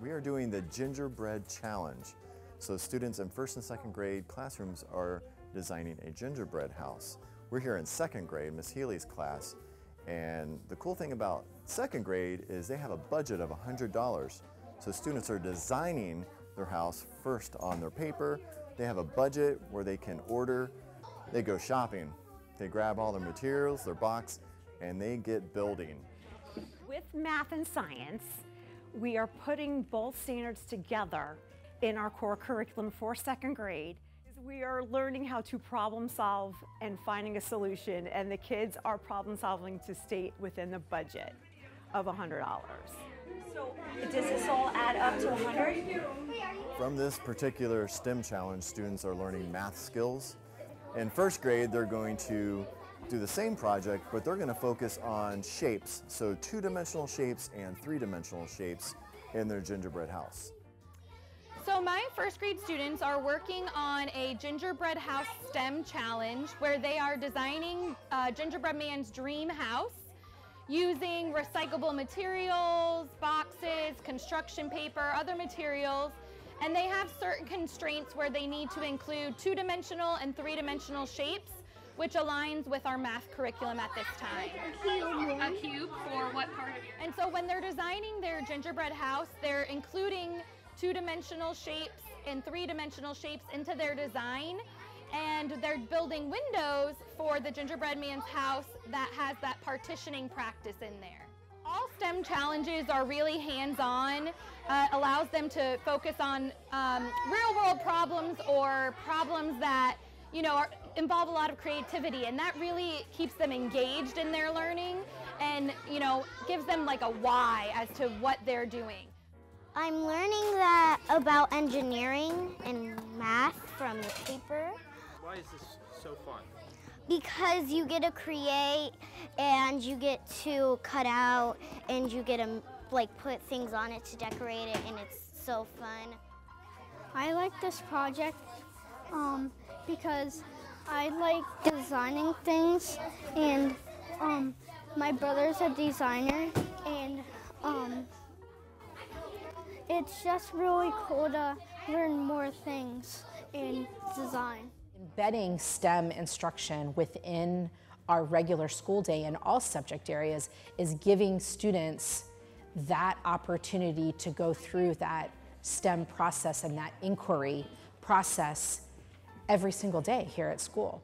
We are doing the gingerbread challenge. So students in first and second grade classrooms are designing a gingerbread house. We're here in second grade, Miss Healy's class, and the cool thing about second grade is they have a budget of $100. So students are designing their house first on their paper. They have a budget where they can order. They go shopping. They grab all their materials, their box, and they get building. With math and science, we are putting both standards together in our core curriculum for second grade. We are learning how to problem solve and finding a solution, and the kids are problem solving to stay within the budget of $100. So does this all add up to 100? From this particular STEM challenge, students are learning math skills. In first grade, they're going to do the same project, but they're going to focus on shapes, so two-dimensional shapes and three-dimensional shapes in their gingerbread house. So my first grade students are working on a gingerbread house STEM challenge where they are designing gingerbread man's dream house using recyclable materials, boxes, construction paper, other materials, and they have certain constraints where they need to include two-dimensional and three-dimensional shapes, which aligns with our math curriculum at this time. A cube for what part of your house? And so when they're designing their gingerbread house, they're including two-dimensional shapes and three-dimensional shapes into their design, and they're building windows for the gingerbread man's house that has that partitioning practice in there. All STEM challenges are really hands-on, allows them to focus on real-world problems or problems that involve a lot of creativity, and that really keeps them engaged in their learning and gives them like a why as to what they're doing. I'm learning about engineering and math from the paper. Why is this so fun? Because you get to create and you get to cut out and you get to put things on it to decorate it, and it's so fun. I like this project because I like designing things, and my brother's a designer, and it's just really cool to learn more things in design. Embedding STEM instruction within our regular school day in all subject areas is giving students that opportunity to go through that STEM process and that inquiry process every single day here at school.